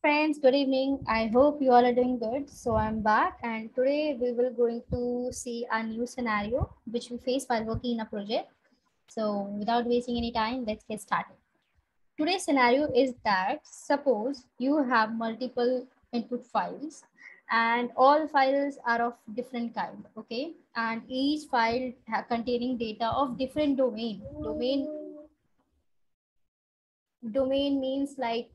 friends, good evening. I hope you all are doing good. So I'm back, and today we will going to see a new scenario which we face while working in a project. So without wasting any time, let's get started. Today's scenario is that suppose you have multiple input files and all files are of different kind, okay? And each file containing data of different domain. Domain means like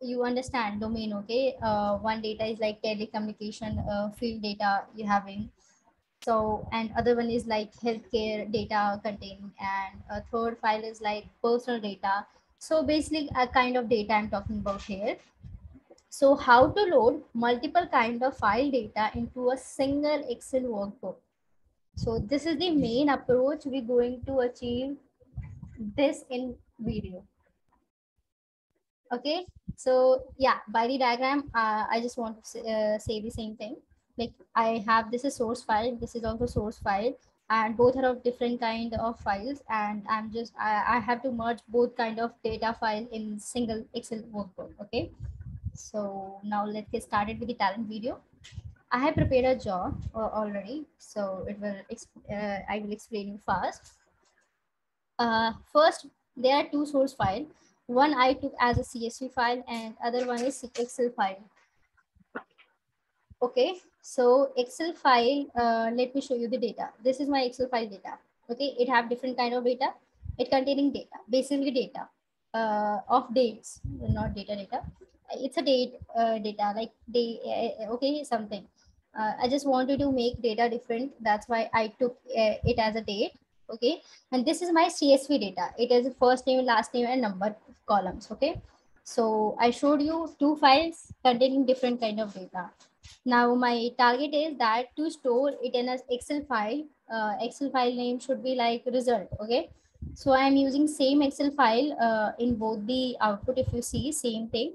you understand domain, okay? One data is like telecommunication field data you're having. So, and other one is like healthcare data containing, and a third file is like personal data. So basically a kind of data I'm talking about here. So how to load multiple kind of file data into a single Excel workbook. So this is the main approach we're going to achieve this in video. Okay, so yeah, by the diagram, I just want to say the same thing. Like I have, this is source file, this is also source file, and both are of different kind of files. And I'm just, I have to merge both kind of data file in single Excel workbook, okay? So now let's get started with the talent video. I have prepared a job already, so it will, I will explain you fast. First, there are two source files. One I took as a CSV file and other one is Excel file. Okay, so Excel file, let me show you the data. This is my Excel file data. Okay, it have different kind of data. It containing data, basically data of dates, not data. It's a date data, like day, okay, something. I just wanted to make data different. That's why I took it as a date. Okay, and this is my CSV data. It is first name, last name, and number columns. Okay, so I showed you two files containing different kind of data. Now my target is that to store it in an Excel file. Excel file name should be like result. Okay, so I am using same Excel file in both the output. If you see, same thing.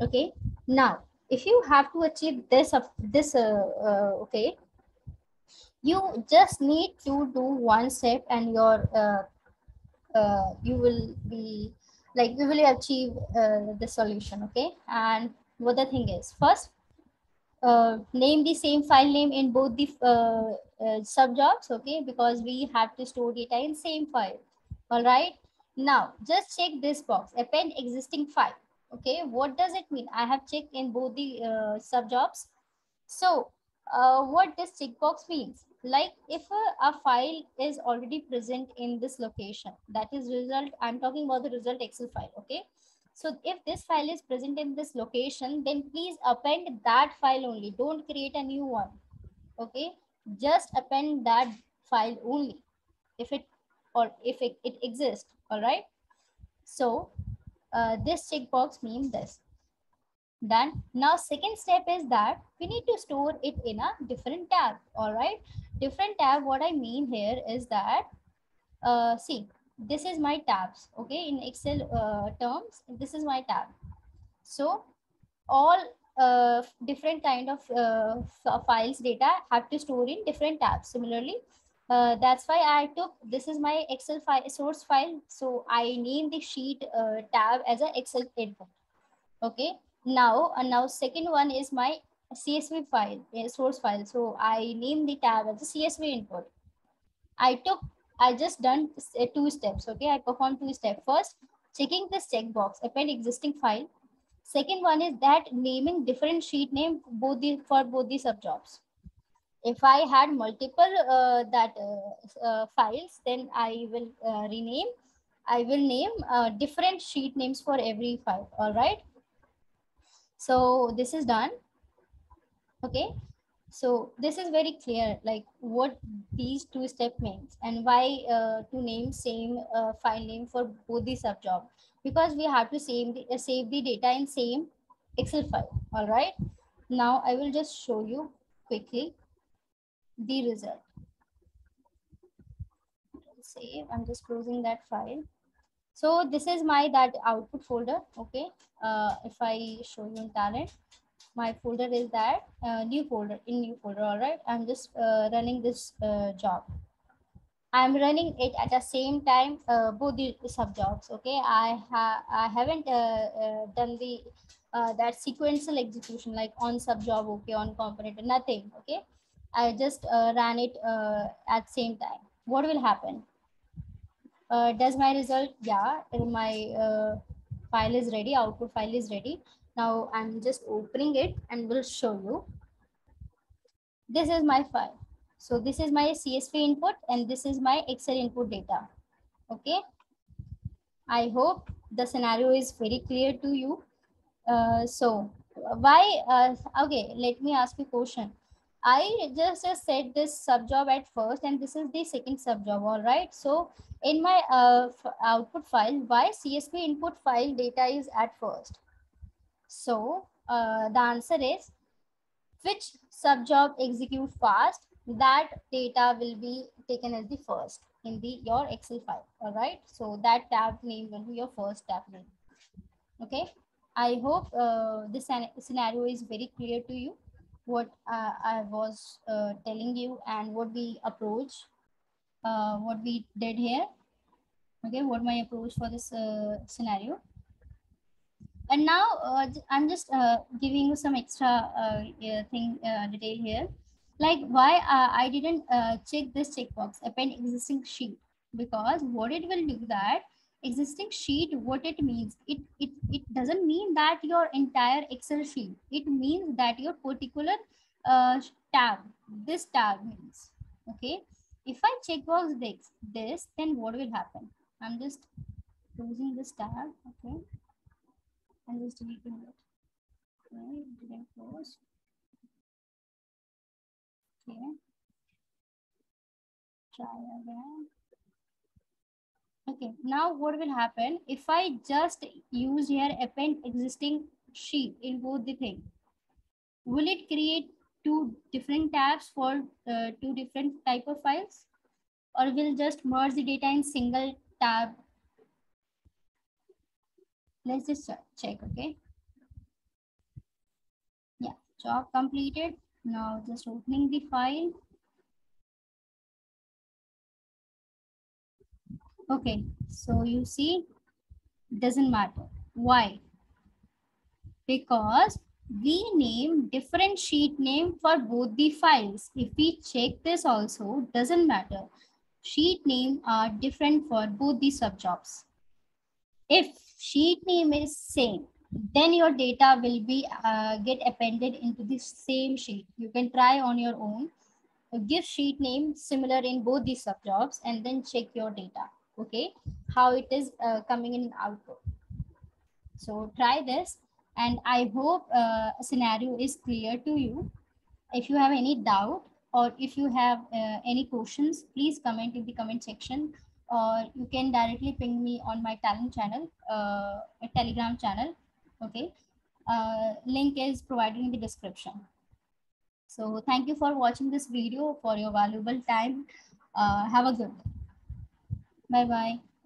Okay, now if you have to achieve this okay, you just need to do one step, and your you will be like you will achieve the solution, okay? And what the thing is, first name the same file name in both the sub jobs, okay? Because we have to store data in same file. All right, now just check this box, append existing file. Okay, what does it mean? I have checked in both the sub jobs. So what this checkbox means, like if a file is already present in this location, that is result, I'm talking about the result Excel file, okay? So if this file is present in this location, then please append that file only. Don't create a new one, okay? Just append that file only if it, or if it exists, all right? So this checkbox means this. Done. Now second step is that we need to store it in a different tab. All right, different tab. What I mean here is that see, this is my tabs, okay? In Excel terms, this is my tab. So all different kind of files data have to store in different tabs. Similarly, that's why I took, this is my Excel file, source file, so I named the sheet tab as an Excel input, okay? Now, and now second one is my CSV file, source file. So I named the tab as a CSV input. I just done two steps. Okay, I performed two steps. First, checking this checkbox, append existing file. Second one is that naming different sheet name for both the sub jobs. If I had multiple files, then I will rename. I will name different sheet names for every file. All right. So this is done, okay? So this is very clear, like what these two steps means and why to name same file name for both the sub job, because we have to save the data in same Excel file, all right? Now I will just show you quickly the result. Save, I'm just closing that file. So this is my that output folder, okay? If I show you in talent, my folder is that new folder, all right? I'm just running this job. I'm running it at the same time, both the subjobs. Okay, I haven't done the that sequential execution like on subjob, okay, on component, nothing. Okay, I just ran it at same time. What will happen? Does my result? Yeah, my file is ready. Output file is ready. Now I'm just opening it and will show you. This is my file. So this is my CSV input and this is my Excel input data. Okay. I hope the scenario is very clear to you. So why? Okay, let me ask you a question. I just said this subjob at first and this is the second subjob. All right. So in my output file, why CSV input file data is at first? So the answer is which subjob execute fast, that data will be taken as the first in the your Excel file. All right. So that tab name will be your first tab name. Okay. I hope this scenario is very clear to you. What I was telling you and what we approach, what we did here. Okay. What my approach for this scenario. And now I'm just giving you some extra detail here. Like why I didn't check this checkbox, append existing sheet, because what it will do that existing sheet, what it means, it doesn't mean that your entire Excel sheet, it means that your particular tab, this tab means, okay? If I checkbox this, then what will happen? I'm just closing this tab, okay? I'm just deleting it, okay, didn't close. Okay. Try again. Okay, now what will happen if I just use here append existing sheet in both the thing? Will it create two different tabs for two different type of files, or will just merge the data in single tab? Let's just check. Okay. Yeah, job completed. Now just opening the file. Okay, so you see, doesn't matter. Why? Because we name different sheet name for both the files. If we check this also, doesn't matter. Sheet name are different for both the subjobs. If sheet name is same, then your data will be get appended into the same sheet. You can try on your own. Give sheet name similar in both the subjobs and then check your data. Okay, how it is coming in output. So try this, and I hope scenario is clear to you. If you have any doubt or if you have any questions, please comment in the comment section, or you can directly ping me on my Telegram channel. Okay, link is provided in the description. So thank you for watching this video, for your valuable time. Have a good day. Bye-bye.